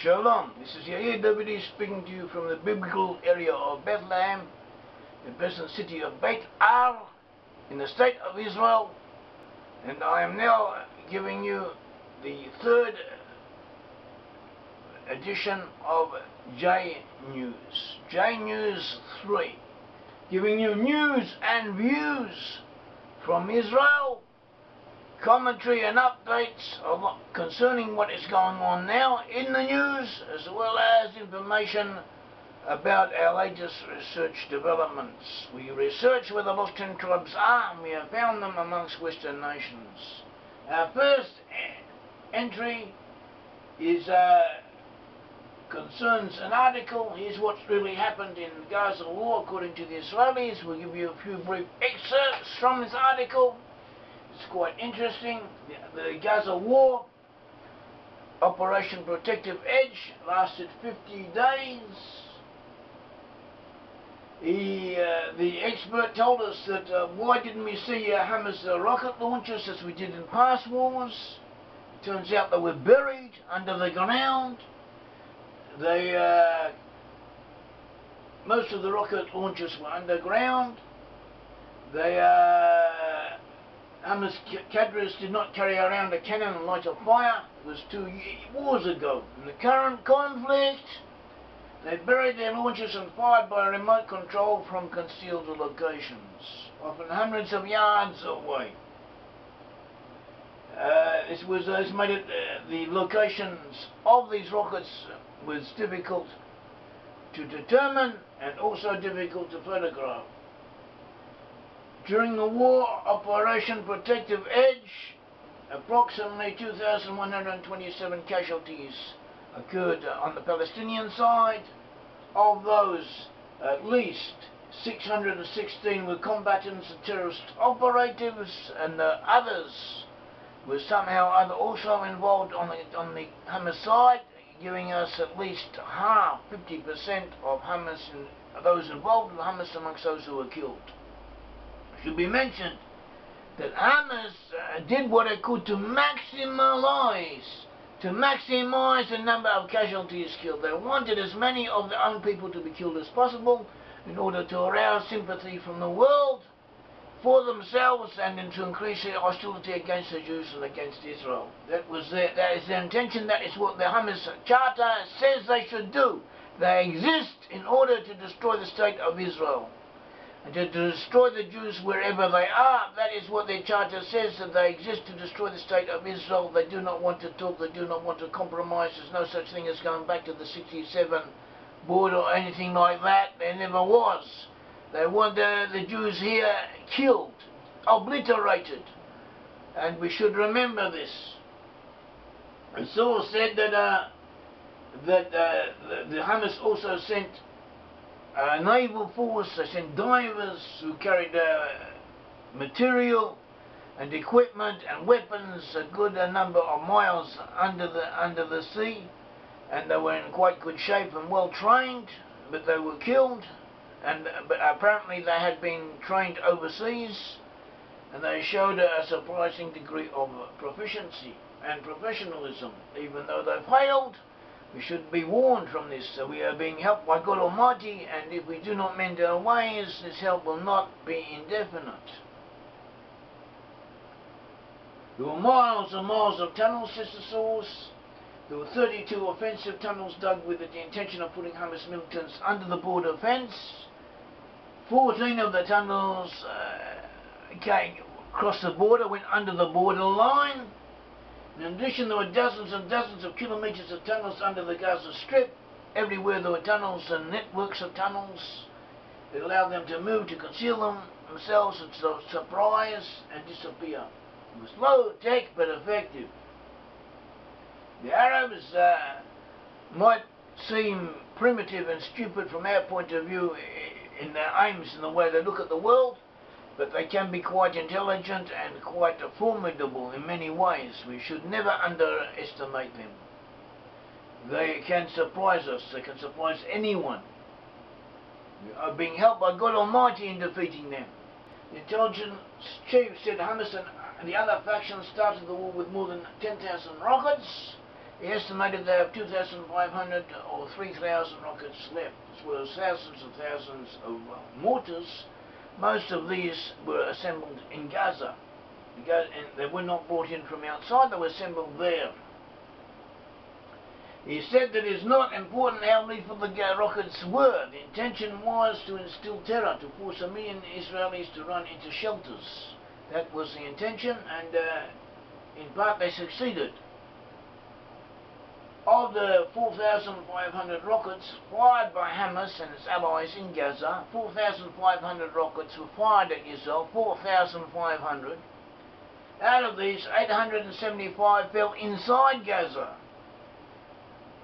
Shalom, this is Yair Davidi speaking to you from the biblical area of Bethlehem, the present city of Beit Ar, in the state of Israel, and I am now giving you the third edition of J-News, J-News 3, giving you news and views from Israel, commentary and updates concerning what is going on now in the news, as well as information about our latest research developments. We research where the lost 10 tribes are, and we have found them amongst Western nations. Our first entry is concerns an article. Here's what's really happened in the Gaza war according to the Israelis. We'll give you a few brief excerpts from this article. It's quite interesting. The Gaza war, Operation Protective Edge, lasted 50 days. The expert told us that why didn't we see Hamas rocket launchers as we did in past wars? It turns out they were buried under the ground. They, most of the rocket launchers were underground. They Hamas cadres did not carry around a cannon and light a fire. It was 2 wars ago. In the current conflict, they buried their launchers and fired by remote control from concealed locations, often hundreds of yards away. This made it the locations of these rockets was difficult to determine and also difficult to photograph. During the war, Operation Protective Edge, approximately 2,127 casualties occurred on the Palestinian side. Of those, at least 616 were combatants and terrorist operatives, and the others were somehow also involved on the Hamas side, giving us at least half, 50% of Hamas and those involved with Hamas amongst those who were killed. Should be mentioned that Hamas did what it could to maximise the number of casualties killed. They wanted as many of their own people to be killed as possible in order to arouse sympathy from the world for themselves and to increase their hostility against the Jews and against Israel. That is their intention. That is what the Hamas Charter says they should do. They exist in order to destroy the state of Israel and to destroy the Jews wherever they are. That is what their charter says, that they exist to destroy the state of Israel. They do not want to talk, they do not want to compromise. There's no such thing as going back to the '67 border or anything like that. There never was. They want the Jews here killed, obliterated, and we should remember this. And Saul said that, the Hamas also sent a naval force. They sent divers who carried material and equipment and weapons a good number of miles under the sea, and they were in quite good shape and well trained, but they were killed. And but apparently they had been trained overseas, and they showed a surprising degree of proficiency and professionalism, even though they failed. We should be warned from this, so we are being helped by God Almighty, and if we do not mend our ways, this help will not be indefinite. There were miles and miles of tunnels, says the source. There were 32 offensive tunnels dug with the intention of putting Hamas militants under the border fence. 14 of the tunnels crossed the border, went under the border line. In addition, there were dozens and dozens of kilometres of tunnels under the Gaza Strip. Everywhere there were tunnels and networks of tunnels. It allowed them to move, to conceal themselves, and to surprise and disappear. It was low-tech but effective. The Arabs might seem primitive and stupid from our point of view in their aims and the way they look at the world, but they can be quite intelligent and quite formidable in many ways. We should never underestimate them. They can surprise us. They can surprise anyone. We are being helped by God Almighty in defeating them. The intelligence chief said Hamas and the other factions started the war with more than 10,000 rockets. They estimated there were 2,500 or 3,000 rockets left, as well as thousands and thousands of mortars. Most of these were assembled in Gaza, and they were not brought in from outside, they were assembled there. He said that it's not important how lethal the rockets were. The intention was to instill terror, to force 1 million Israelis to run into shelters. That was the intention, and in part they succeeded. Of the 4,500 rockets fired by Hamas and its allies in Gaza, 4,500 rockets were fired at Israel, 4,500. Out of these, 875 fell inside Gaza.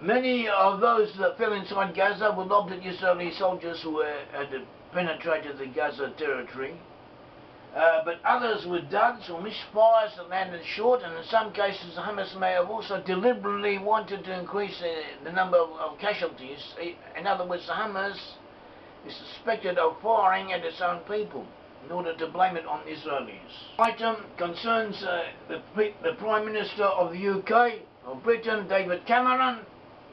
Many of those that fell inside Gaza were lobbed at Israeli soldiers who had penetrated the Gaza territory. But others were duds or misfires that landed short, and in some cases Hamas may have also deliberately wanted to increase the number of casualties. In other words, the Hamas is suspected of firing at its own people in order to blame it on Israelis. Item concerns the Prime Minister of the UK, of Britain, David Cameron.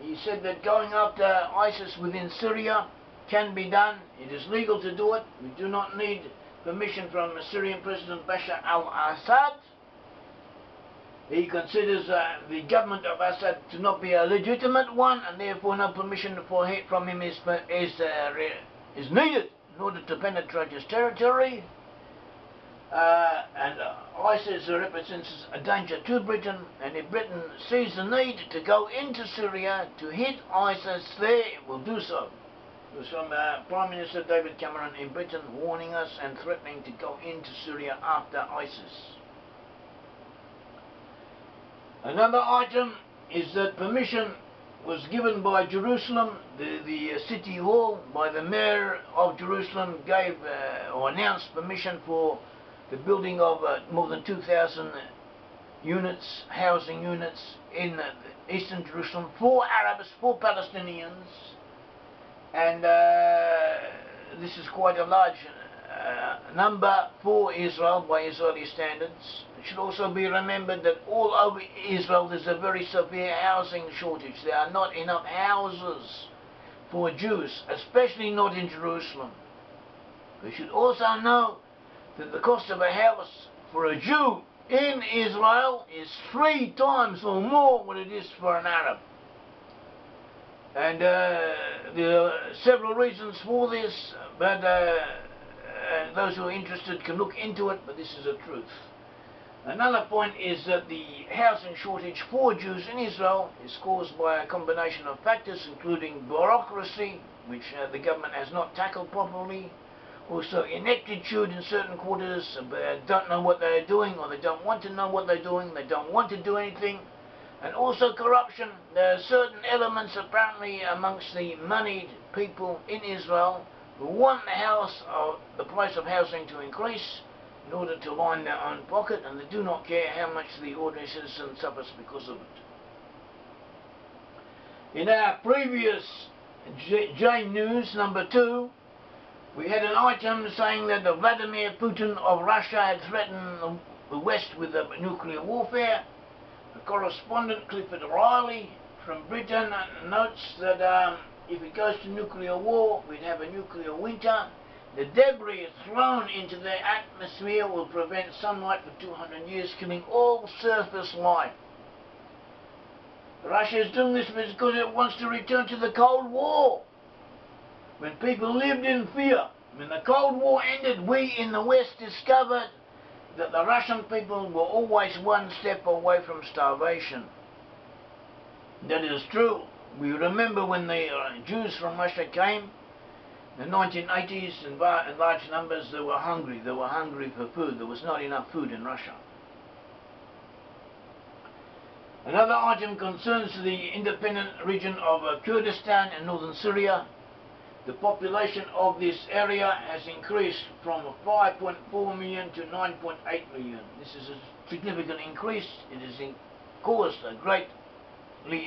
He said that going after ISIS within Syria can be done. It is legal to do it. We do not need permission from Syrian President Bashar al-Assad. He considers the government of Assad to not be a legitimate one, and therefore no permission from him is needed in order to penetrate his territory. And ISIS represents a danger to Britain, and if Britain sees the need to go into Syria to hit ISIS there, it will do so. It was from Prime Minister David Cameron in Britain, warning us and threatening to go into Syria after ISIS. Another item is that permission was given by Jerusalem, the city hall, by the mayor of Jerusalem, gave or announced permission for the building of more than 2,000 units, housing units, in eastern Jerusalem for Arabs, for Palestinians, and this is quite a large number for Israel by Israeli standards. It should also be remembered that all over Israel there's a very severe housing shortage. There are not enough houses for Jews, especially not in Jerusalem. We should also know that the cost of a house for a Jew in Israel is 3 times or more what it is for an Arab. And there are several reasons for this, but those who are interested can look into it, but this is the truth. Another point is that the housing shortage for Jews in Israel is caused by a combination of factors, including bureaucracy, which the government has not tackled properly. Also ineptitude in certain quarters, they don't know what they're doing, or they don't want to know what they're doing, they don't want to do anything. And also corruption. There are certain elements apparently amongst the moneyed people in Israel who want the price of housing to increase in order to line their own pocket, and they do not care how much the ordinary citizen suffers because of it. In our previous J-News number 2, we had an item saying that Vladimir Putin of Russia had threatened the West with nuclear warfare. The correspondent Clifford Riley from Britain notes that if it goes to nuclear war, we'd have a nuclear winter. The debris thrown into the atmosphere will prevent sunlight for 200 years, killing all surface life. Russia is doing this because it wants to return to the Cold War, when people lived in fear. When the Cold War ended, we in the West discovered that the Russian people were always 1 step away from starvation. That is true. We remember when the Jews from Russia came in the 1980s, in large numbers they were hungry. They were hungry for food. There was not enough food in Russia. Another item concerns the independent region of Kurdistan in northern Syria. The population of this area has increased from 5.4 million to 9.8 million. This is a significant increase. It has caused a greatly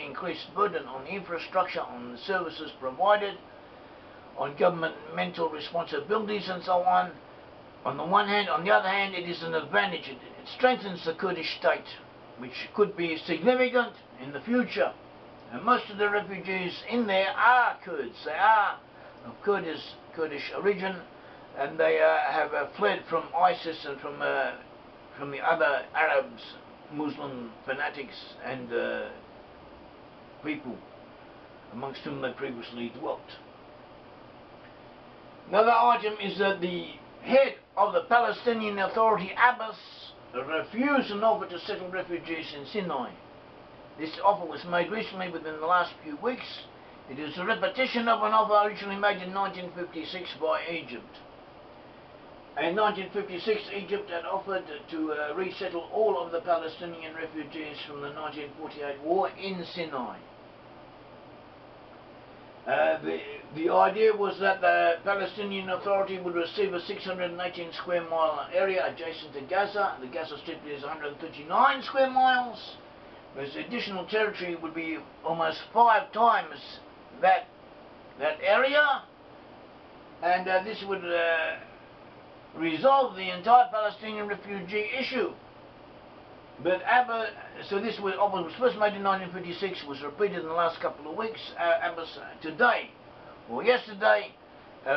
increased burden on infrastructure, on the services provided, on governmental responsibilities and so on the one hand. On the other hand, it is an advantage. It strengthens the Kurdish state. which could be significant in the future. And most of the refugees in there are Kurds. They are of Kurdish origin, and they have fled from ISIS and from the other Arabs, Muslim fanatics and people amongst whom they previously dwelt. Another item is that the head of the Palestinian Authority, Abbas, refused an offer to settle refugees in Sinai. This offer was made recently within the last few weeks. It is a repetition of an offer originally made in 1956 by Egypt. In 1956, Egypt had offered to resettle all of the Palestinian refugees from the 1948 war in Sinai. The idea was that the Palestinian Authority would receive a 618 square mile area adjacent to Gaza. The Gaza Strip is 139 square miles, whereas the additional territory would be almost 5 times that area, and this would resolve the entire Palestinian refugee issue. But Abbas, so this offer was first made in 1956, was repeated in the last couple of weeks. Abbas today, or yesterday,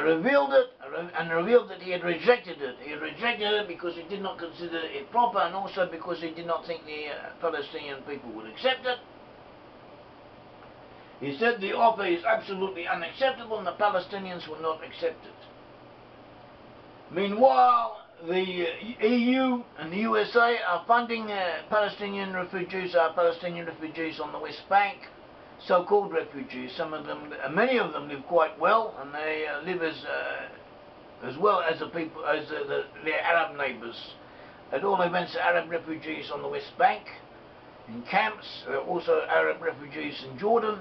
revealed it, and revealed that he had rejected it. He rejected it because he did not consider it proper, and also because he did not think the Palestinian people would accept it. He said the offer is absolutely unacceptable and the Palestinians will not accept it. Meanwhile, the EU and the USA are funding Palestinian refugees, on the West Bank, so-called refugees. Some of them, many of them, live quite well, and they live as well as the people as their Arab neighbours. At all events, Arab refugees on the West Bank in camps. There are also Arab refugees in Jordan.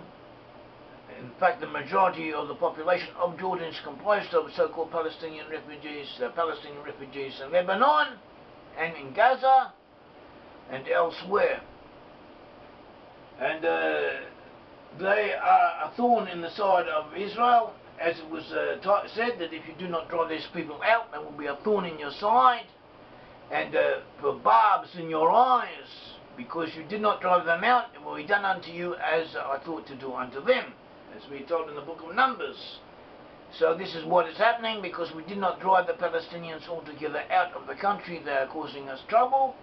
In fact, the majority of the population of Jordan is comprised of so-called Palestinian refugees, in Lebanon and in Gaza and elsewhere. And they are a thorn in the side of Israel. As it was said, that if you do not draw these people out, they will be a thorn in your side and for barbs in your eyes, because you did not drive them out. It will be done unto you as I thought to do unto them, as we are told in the book of Numbers. So this is what is happening, because we did not drive the Palestinians altogether out of the country. They are causing us trouble.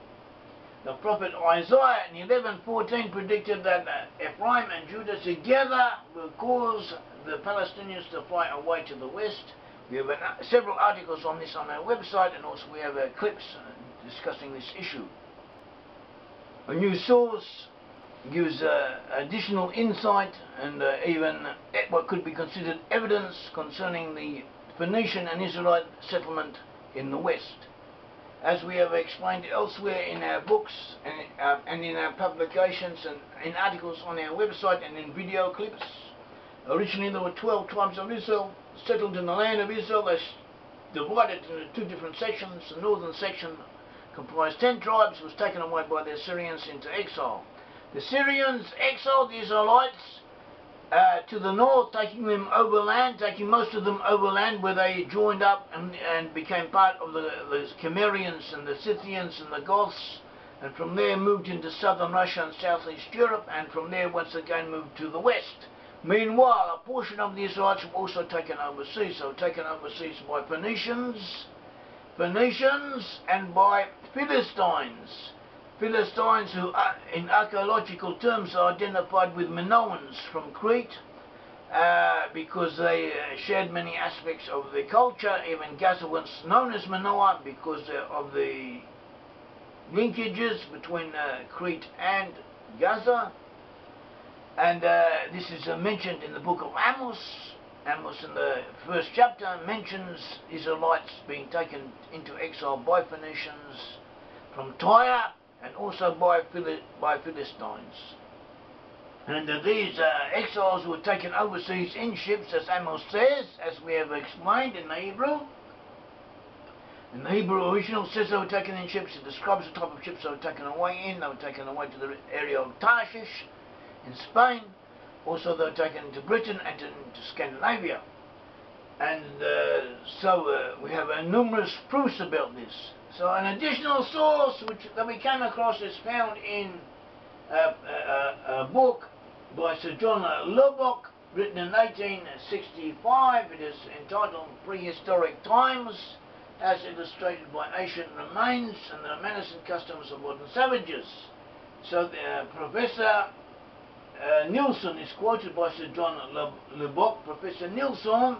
The prophet Isaiah in 11:14 predicted that Ephraim and Judah together will cause the Palestinians to fly away to the west. We have several articles on this on our website, and also we have clips discussing this issue. A new source gives additional insight and even what could be considered evidence concerning the Phoenician and Israelite settlement in the West. As we have explained elsewhere in our books and in our publications and in articles on our website and in video clips, originally there were 12 tribes of Israel settled in the land of Israel. They divided into 2 different sections. The northern section comprised 10 tribes, was taken away by the Assyrians into exile. The Syrians exiled the Israelites to the north, taking most of them overland, where they joined up and became part of the Cimmerians and the Scythians and the Goths, and from there moved into southern Russia and southeast Europe, and from there once again moved to the west. Meanwhile, a portion of the Israelites were also taken overseas. They were taken overseas by Phoenicians and by Philistines. Philistines who are, in archaeological terms, are identified with Minoans from Crete because they shared many aspects of their culture. Even Gaza was known as Minoa because of the linkages between Crete and Gaza. And this is mentioned in the book of Amos. Amos in the 1st chapter mentions Israelites being taken into exile by Phoenicians from Tyre, and also by Philistines. And these exiles were taken overseas in ships, as Amos says, as we have explained in the Hebrew. In the Hebrew original says they were taken in ships. It describes the type of ships they were taken away in. They were taken away to the area of Tarshish in Spain. Also they were taken to Britain and to Scandinavia. And so we have numerous proofs about this. So an additional source that we came across is found in a book by Sir John Lubbock, written in 1865. It is entitled Prehistoric Times, as illustrated by ancient remains and the manners and customs of modern savages. So the, Professor Nilsson is quoted by Sir John Lubbock. Professor Nilsson,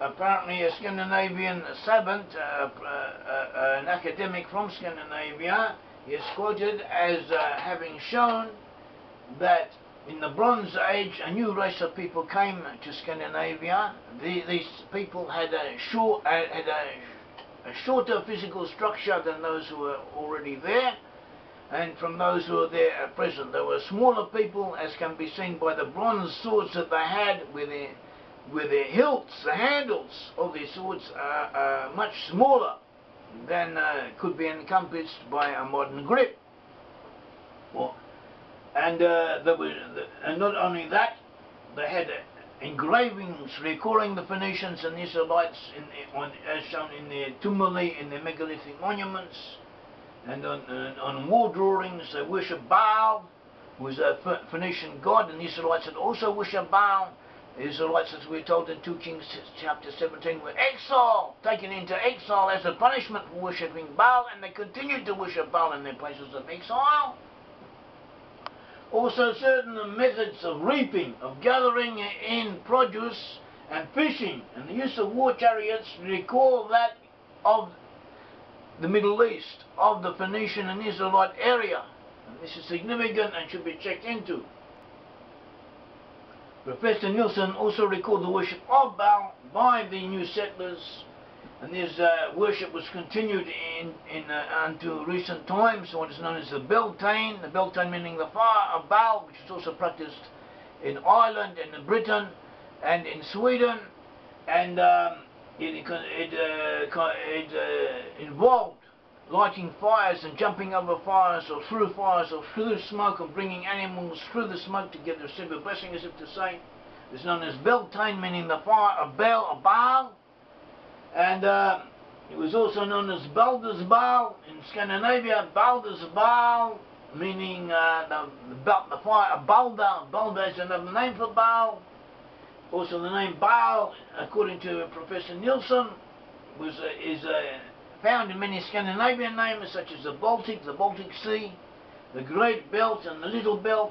apparently a Scandinavian savant, an academic from Scandinavia, is quoted as having shown that in the Bronze Age a new race of people came to Scandinavia. These people had a shorter physical structure than those who were already there, and from those who are there at present. They were smaller people, as can be seen by the bronze swords that they had, with their hilts. The handles of these swords are much smaller than could be encompassed by a modern grip. Well, and not only that, they had engravings recalling the Phoenicians and Israelites, as shown in their tumuli, in their megalithic monuments. And on war drawings, they worship Baal, who is a Phoenician god, and the Israelites had also worship Baal. The Israelites, as we're told in 2 Kings chapter 17, were exiled, taken into exile as a punishment for worshipping Baal, and they continued to worship Baal in their places of exile. Also, certain methods of reaping, of gathering in produce, and fishing, and the use of war chariots recall that of the Middle East, of the Phoenician and Israelite area. And this is significant and should be checked into. Professor Nilsson also recalled the worship of Baal by the new settlers, and this worship was continued until recent times, what is known as the Beltane meaning the fire of Baal, which is also practiced in Ireland and in Britain and in Sweden, and it involved lighting fires and jumping over fires or through smoke, or bringing animals through the smoke to get the reciprocal blessing, as if to say. It's known as Beltane, meaning the fire of Baal, and it was also known as Balder's Baal in Scandinavia. Balder's Baal, meaning the fire of Balder. Balder is another name for Baal. Also, the name Baal, according to Professor Nilsson, is found in many Scandinavian names, such as the Baltic Sea, the Great Belt and the Little Belt,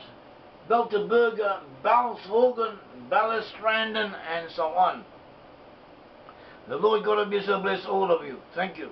Belteberger, Balsvågen, Ballastranden, and so on. The Lord God of Israel bless all of you. Thank you.